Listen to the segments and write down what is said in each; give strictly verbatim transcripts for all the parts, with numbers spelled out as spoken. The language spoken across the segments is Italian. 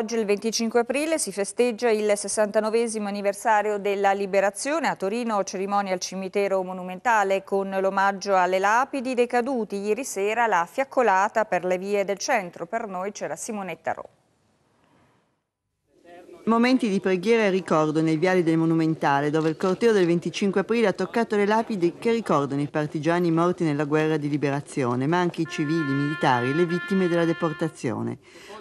oggi, il venticinque aprile, si festeggia il sessantanovesimo anniversario della Liberazione. A Torino, cerimonia al cimitero monumentale con l'omaggio alle lapidi dei caduti. Ieri sera la fiaccolata per le vie del centro. Per noi c'era Simonetta Rotti. Momenti di preghiera e ricordo nel viale del Monumentale, dove il corteo del venticinque aprile ha toccato le lapidi che ricordano i partigiani morti nella guerra di liberazione, ma anche i civili, i militari, le vittime della deportazione.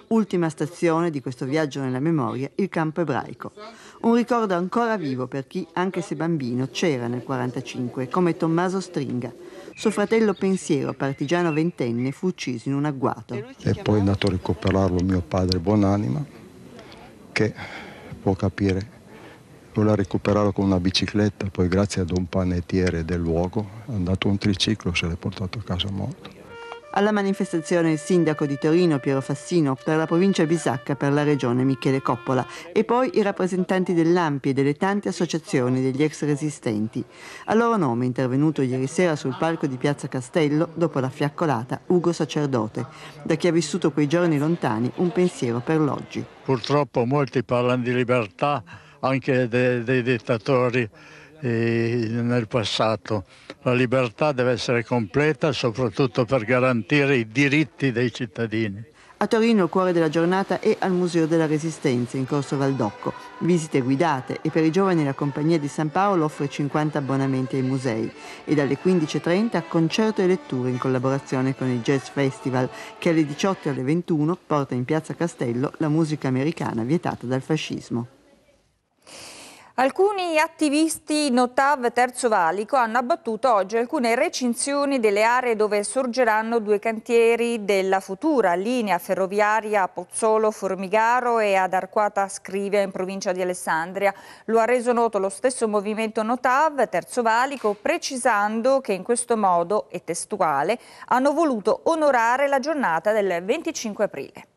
Ultima stazione di questo viaggio nella memoria, il campo ebraico. Un ricordo ancora vivo per chi, anche se bambino, c'era nel quarantacinque, come Tommaso Stringa. Suo fratello Pensiero, partigiano ventenne, fu ucciso in un agguato. E poi è andato a recuperarlo mio padre buonanima, che può capire, voleva recuperarlo con una bicicletta, poi grazie ad un panettiere del luogo è andato un triciclo, se l'è portato a casa morto. Alla manifestazione il sindaco di Torino Piero Fassino, per la provincia Bisacca, per la regione Michele Coppola, e poi i rappresentanti dell'A M P I e delle tante associazioni degli ex resistenti. A loro nome è intervenuto ieri sera sul palco di Piazza Castello, dopo la fiaccolata, Ugo Sacerdote, da chi ha vissuto quei giorni lontani un pensiero per l'oggi. Purtroppo molti parlano di libertà anche dei, dei dittatori nel passato. La libertà deve essere completa, soprattutto per garantire i diritti dei cittadini. A Torino il cuore della giornata è al Museo della Resistenza in Corso Valdocco. Visite guidate, e per i giovani la Compagnia di San Paolo offre cinquanta abbonamenti ai musei, e dalle quindici e trenta concerto e letture in collaborazione con il Jazz Festival, che alle diciotto e alle ventuno porta in Piazza Castello la musica americana vietata dal fascismo. Alcuni attivisti Notav Terzo Valico hanno abbattuto oggi alcune recinzioni delle aree dove sorgeranno due cantieri della futura linea ferroviaria a Pozzolo-Formigaro e ad Arquata-Scrivia in provincia di Alessandria. Lo ha reso noto lo stesso movimento Notav Terzo Valico, precisando che in questo modo, e testuale, hanno voluto onorare la giornata del venticinque aprile.